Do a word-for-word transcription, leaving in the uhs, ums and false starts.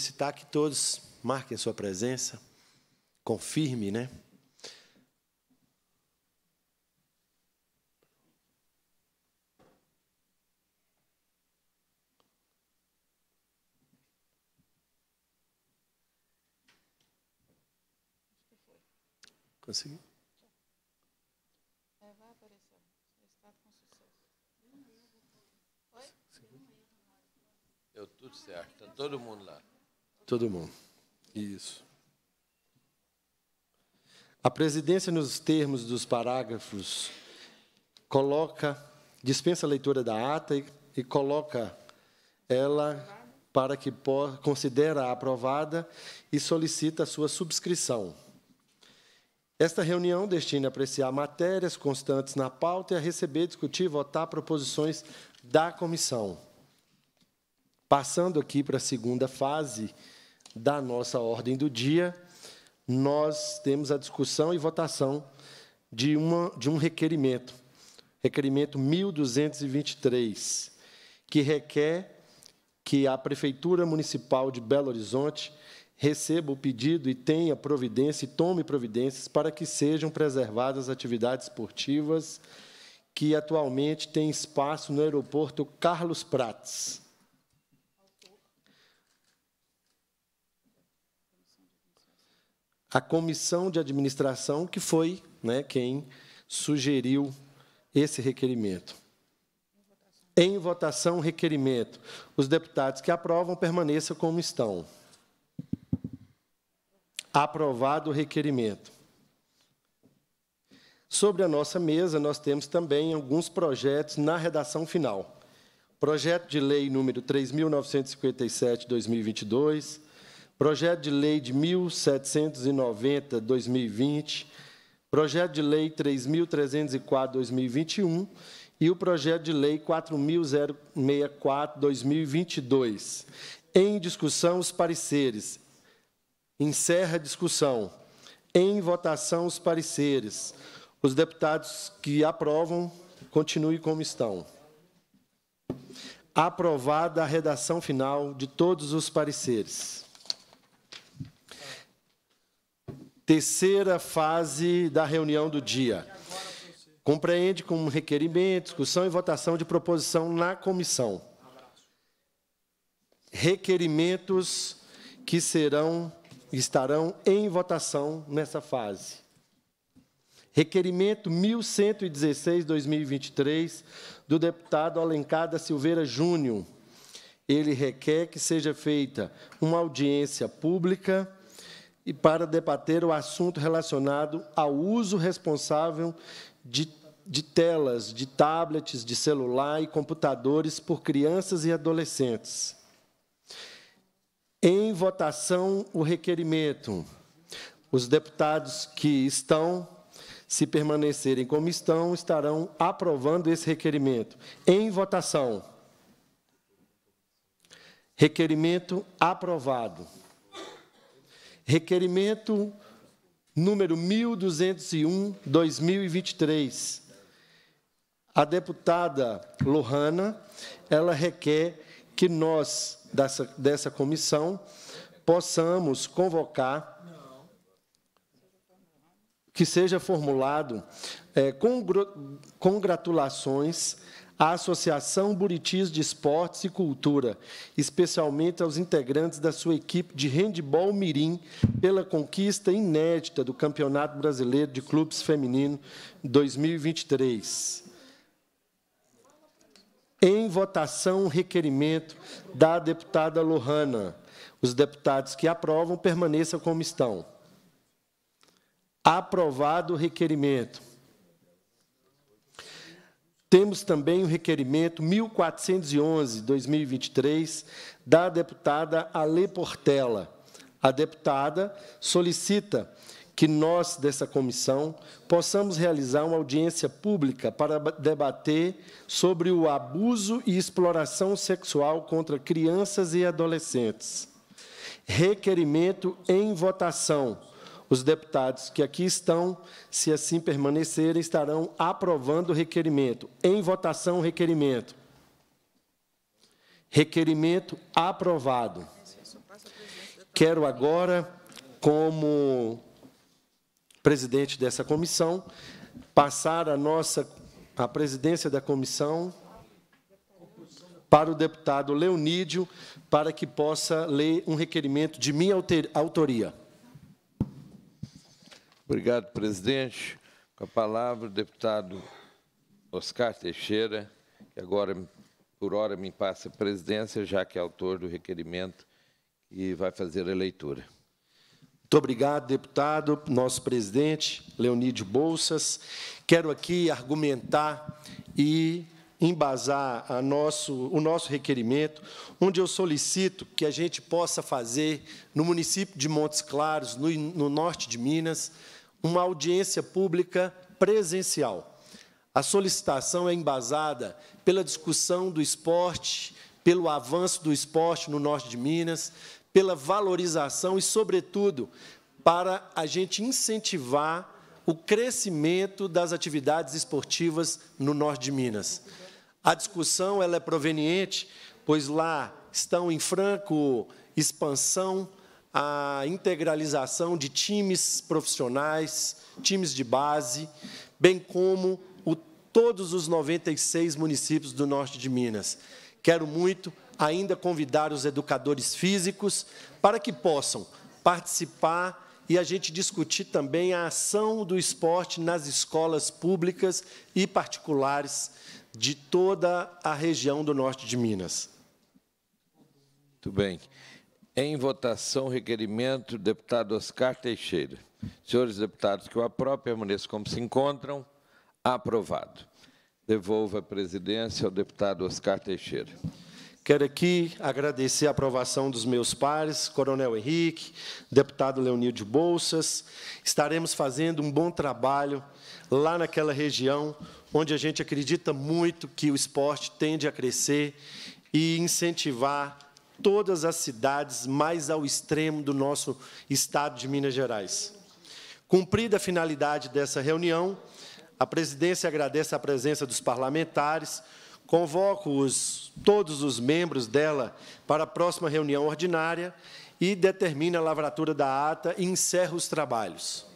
Citar que todos marquem sua presença, confirme, né? Consegui? Vai aparecer. Está com sucesso. Oi? Deu tudo certo. Está todo mundo lá. Todo mundo. Isso. A presidência, nos termos dos parágrafos, coloca, dispensa a leitura da ata e, e coloca ela para que por, considera a aprovada e solicita a sua subscrição. Esta reunião destina a apreciar matérias constantes na pauta e a receber, discutir e votar proposições da comissão. Passando aqui para a segunda fase da nossa ordem do dia, nós temos a discussão e votação de, uma, de um requerimento, requerimento mil duzentos e vinte e três, que requer que a Prefeitura Municipal de Belo Horizonte receba o pedido e tenha providência e tome providências para que sejam preservadas atividades esportivas que atualmente têm espaço no aeroporto Carlos Prates. A comissão de administração, que foi, né, quem sugeriu esse requerimento. Em votação, requerimento. Os deputados que aprovam permaneçam como estão. Aprovado o requerimento. Sobre a nossa mesa, nós temos também alguns projetos na redação final. Projeto de lei número três mil novecentos e cinquenta e sete, dois mil e vinte e dois, projeto de lei de mil setecentos e noventa, dois mil e vinte, projeto de lei três mil trezentos e quatro, dois mil e vinte e um e o projeto de lei quatro mil e sessenta e quatro, dois mil e vinte e dois. Em discussão, os pareceres. Encerra a discussão. Em votação, os pareceres. Os deputados que aprovam, continuem como estão. Aprovada a redação final de todos os pareceres. Terceira fase da reunião do dia. Compreende como requerimento, discussão e votação de proposição na comissão. Requerimentos que serão... estarão em votação nessa fase. Requerimento mil cento e dezesseis, dois mil e vinte e três, do deputado Alencar da Silveira Júnior. Ele requer que seja feita uma audiência pública e para debater o assunto relacionado ao uso responsável de, de telas, de tablets, de celular e computadores por crianças e adolescentes. Em votação, o requerimento. Os deputados que estão, se permanecerem como estão, estarão aprovando esse requerimento. Em votação. Requerimento aprovado. Requerimento número mil duzentos e um, dois mil e vinte e três. A deputada Lohana, ela requer que nós... Dessa, dessa comissão, possamos convocar que seja formulado é, congratulações à Associação Buritis de Esportes e Cultura, especialmente aos integrantes da sua equipe de handebol mirim, pela conquista inédita do Campeonato Brasileiro de Clubes Feminino dois mil e vinte e três. Em votação, requerimento da deputada Lohana. Os deputados que aprovam permaneçam como estão. Aprovado o requerimento. Temos também o requerimento mil quatrocentos e onze, dois mil e vinte e três, da deputada Ale Portela. A deputada solicita que nós, dessa comissão, possamos realizar uma audiência pública para debater sobre o abuso e exploração sexual contra crianças e adolescentes. Requerimento em votação. Os deputados que aqui estão, se assim permanecerem, estarão aprovando o requerimento. Em votação, requerimento. Requerimento aprovado. Quero agora, como presidente dessa comissão, passar a nossa a presidência da comissão para o deputado Leonídio, para que possa ler um requerimento de minha autoria. Obrigado, presidente. Com a palavra, o deputado Oscar Teixeira, que agora, por hora, me passa a presidência, já que é autor do requerimento e vai fazer a leitura. Muito obrigado, deputado, nosso presidente, Leonídio Bouças. Quero aqui argumentar e embasar a nosso, o nosso requerimento, onde eu solicito que a gente possa fazer, no município de Montes Claros, no, no norte de Minas, uma audiência pública presencial. A solicitação é embasada pela discussão do esporte, pelo avanço do esporte no norte de Minas, pela valorização e, sobretudo, para a gente incentivar o crescimento das atividades esportivas no norte de Minas. A discussão ela é proveniente, pois lá estão em franco expansão a integralização de times profissionais, times de base, bem como o, todos os noventa e seis municípios do norte de Minas. Quero muito ainda convidar os educadores físicos para que possam participar e a gente discutir também a ação do esporte nas escolas públicas e particulares de toda a região do norte de Minas. Muito bem. Em votação, requerimento, deputado Oscar Teixeira. Senhores deputados, que eu aprovo, permaneçam como se encontram. Aprovado. Devolvo a presidência ao deputado Oscar Teixeira. Quero aqui agradecer a aprovação dos meus pares, Coronel Henrique, deputado Leonídio Bouças. Estaremos fazendo um bom trabalho lá naquela região, onde a gente acredita muito que o esporte tende a crescer e incentivar todas as cidades mais ao extremo do nosso estado de Minas Gerais. Cumprida a finalidade dessa reunião, a presidência agradece a presença dos parlamentares, convoco-os, todos os membros dela, para a próxima reunião ordinária e determina a lavratura da ata e encerra os trabalhos.